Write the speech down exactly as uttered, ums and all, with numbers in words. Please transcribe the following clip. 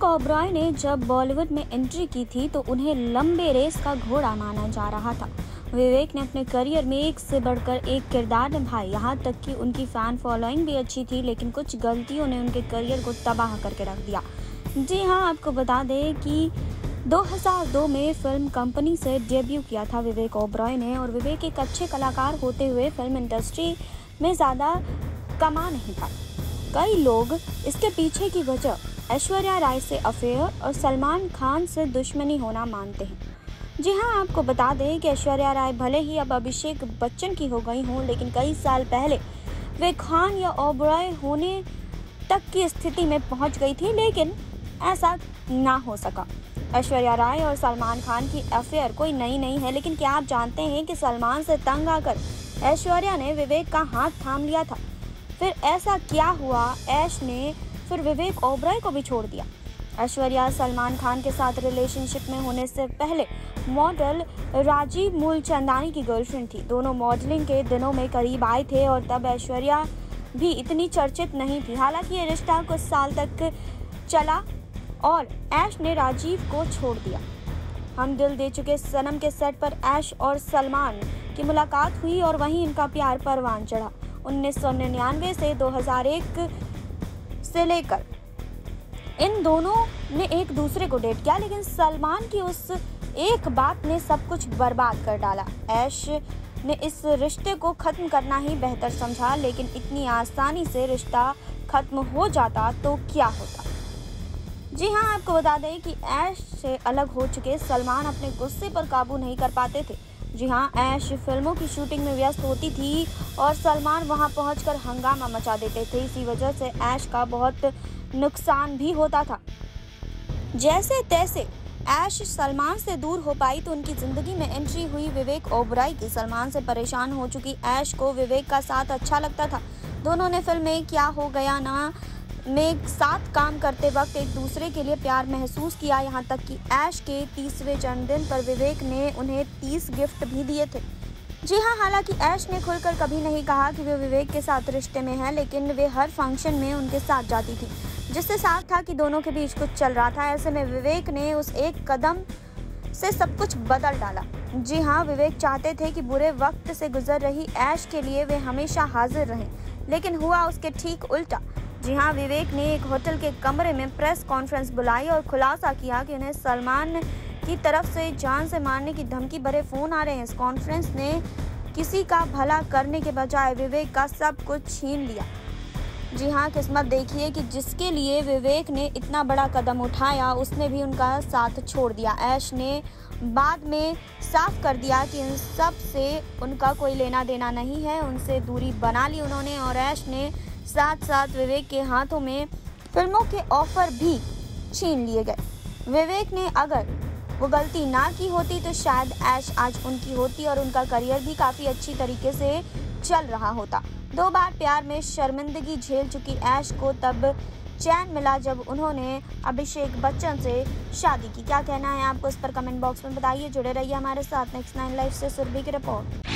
विवेक ओबेरॉय ने जब बॉलीवुड में एंट्री की थी तो उन्हें लंबे रेस का घोड़ा माना जा रहा था। विवेक ने अपने करियर में एक से बढ़कर एक किरदार निभाए, यहाँ तक कि उनकी फैन फॉलोइंग भी अच्छी थी, लेकिन कुछ गलतियों ने उनके करियर को तबाह करके रख दिया। जी हाँ, आपको बता दें कि दो हज़ार दो में फिल्म कंपनी से डेब्यू किया था विवेक ओबेरॉय ने, और विवेक एक अच्छे कलाकार होते हुए फिल्म इंडस्ट्री में ज़्यादा कमा नहीं पाए। कई लोग इसके पीछे की वजह ऐश्वर्या राय से अफेयर और सलमान खान से दुश्मनी होना मानते हैं। जी हाँ, आपको बता दें कि ऐश्वर्या राय भले ही अब अभिषेक बच्चन की हो गई हों, लेकिन कई साल पहले वे खान या ओबेरॉय होने तक की स्थिति में पहुंच गई थी, लेकिन ऐसा ना हो सका। ऐश्वर्या राय और सलमान खान की अफेयर कोई नई नहीं है, लेकिन क्या आप जानते हैं कि सलमान से तंग आकर ऐश्वर्या ने विवेक का हाथ थाम लिया था। फिर ऐसा क्या हुआ, ऐश ने फिर विवेक ओबेरॉय को भी छोड़ दिया। ऐश्वर्या सलमान खान के साथ रिलेशनशिप में होने से पहले मॉडल राजीव मूलचंदानी की गर्लफ्रेंड थी। दोनों मॉडलिंग के दिनों में करीब आए थे और तब ऐश्वर्या भी इतनी चर्चित नहीं थी। हालांकि ये रिश्ता कुछ साल तक चला और ऐश ने राजीव को छोड़ दिया। हम दिल दे चुके सनम के सेट पर ऐश और सलमान की मुलाकात हुई और वहीं इनका प्यार परवान चढ़ा। उन्नीस सौ निन्यानवे से दो हज़ार एक से लेकर इन दोनों ने एक दूसरे को डेट किया, लेकिन सलमान की उस एक बात ने सब कुछ बर्बाद कर डाला। ऐश ने इस रिश्ते को ख़त्म करना ही बेहतर समझा, लेकिन इतनी आसानी से रिश्ता ख़त्म हो जाता तो क्या होता। जी हाँ, आपको बता दें कि ऐश से अलग हो चुके सलमान अपने गुस्से पर काबू नहीं कर पाते थे। जी हाँ, ऐश फिल्मों की शूटिंग में व्यस्त होती थी और सलमान वहां पहुंचकर हंगामा मचा देते थे। इसी वजह से ऐश का बहुत नुकसान भी होता था। जैसे तैसे ऐश सलमान से दूर हो पाई तो उनकी ज़िंदगी में एंट्री हुई विवेक ओबेरॉय की। सलमान से परेशान हो चुकी ऐश को विवेक का साथ अच्छा लगता था। दोनों ने फिल्म में क्या हो गया ना में साथ काम करते वक्त एक दूसरे के लिए प्यार महसूस किया, यहाँ तक कि ऐश के तीसवें जन्मदिन पर विवेक ने उन्हें तीस गिफ्ट भी दिए थे। जी हाँ, हालांकि ऐश ने खुलकर कभी नहीं कहा कि वे विवेक के साथ रिश्ते में हैं, लेकिन वे हर फंक्शन में उनके साथ जाती थी, जिससे साफ था कि दोनों के बीच कुछ चल रहा था। ऐसे में विवेक ने उस एक कदम से सब कुछ बदल डाला। जी हाँ, विवेक चाहते थे कि बुरे वक्त से गुजर रही ऐश के लिए वे हमेशा हाजिर रहें, लेकिन हुआ उसके ठीक उल्टा। जी हाँ, विवेक ने एक होटल के कमरे में प्रेस कॉन्फ्रेंस बुलाई और खुलासा किया कि उन्हें सलमान की तरफ से जान से मारने की धमकी भरे फ़ोन आ रहे हैं। इस कॉन्फ्रेंस ने किसी का भला करने के बजाय विवेक का सब कुछ छीन लिया। जी हाँ, किस्मत देखिए कि जिसके लिए विवेक ने इतना बड़ा कदम उठाया उसने भी उनका साथ छोड़ दिया। ऐश ने बाद में साफ कर दिया कि इन सब से उनका कोई लेना देना नहीं है, उनसे दूरी बना ली उन्होंने। और ऐश ने साथ साथ विवेक के हाथों में फिल्मों के ऑफर भी छीन लिए गए। विवेक ने अगर वो गलती ना की होती तो शायद ऐश आज उनकी होती और उनका करियर भी काफ़ी अच्छी तरीके से चल रहा होता। दो बार प्यार में शर्मिंदगी झेल चुकी ऐश को तब चैन मिला जब उन्होंने अभिषेक बच्चन से शादी की। क्या कहना है आपको इस पर कमेंट बॉक्स में बताइए। जुड़े रहिए हमारे साथ नेक्स्ट नाइन लाइफ से। सुरभि की रिपोर्ट।